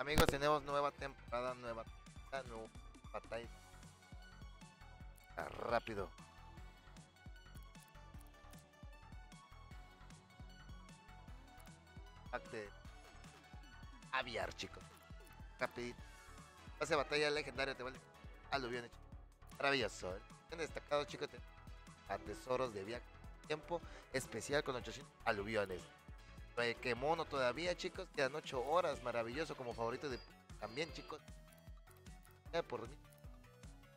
Amigos, tenemos nueva temporada, nueva batalla. Rápido. Acte aviar, chicos. Rapidito. Pase batalla legendaria, te vale. Hazlo bien hecho. Maravilloso. Bien destacado, chicos. A tesoros de viaje. Tiempo especial con 800 aluviones. Que mono todavía, chicos. Quedan 8 horas. Maravilloso como favorito de. También, chicos. Ya por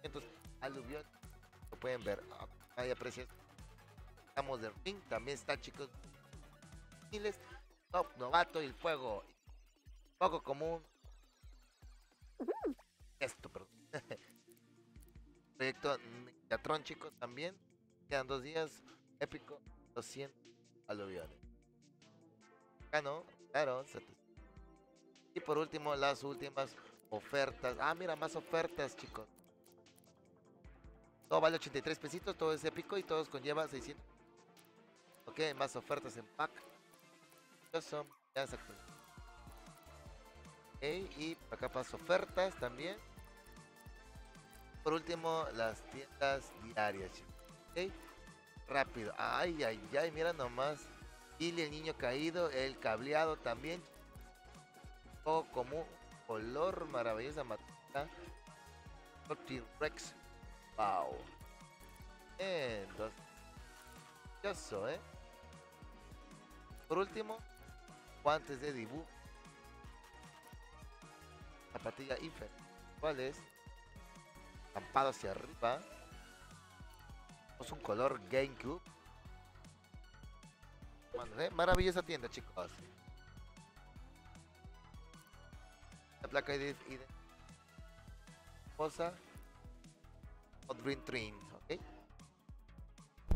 500 aluviones. Lo pueden ver. Ahí aprecias. Estamos de ring. También está, chicos. Miles. Top novato y el fuego. Poco común. Esto, perdón. Proyecto Teatrón, chicos, también. Quedan 2 días. Épico. 200 aluviones. Claro, claro. Y por último, las últimas ofertas. Ah, mira, más ofertas, chicos. Todo vale 83 pesitos. Todo es épico y todos conlleva 600. Ok, más ofertas en pack. Son ya se actualizan. Okay, y acá paso ofertas también. Por último, las tiendas diarias, chicos. Okay, rápido. Ay, ay, ay, mira nomás. Y el niño caído, el cableado también. Todo como color maravillosa matita. T-Rex. Wow. Entonces, por último, guantes de dibujo, zapatilla inferior, ¿cuál es? Estampado hacia arriba, es un color GameCube. Maravillosa tienda, chicos. La placa de esposa Hot Green Train, ¿ok?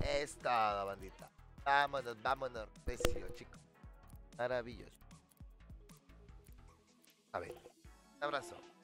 Esta bandita. Vámonos, vámonos, precio, chicos. Maravilloso. A ver, un abrazo.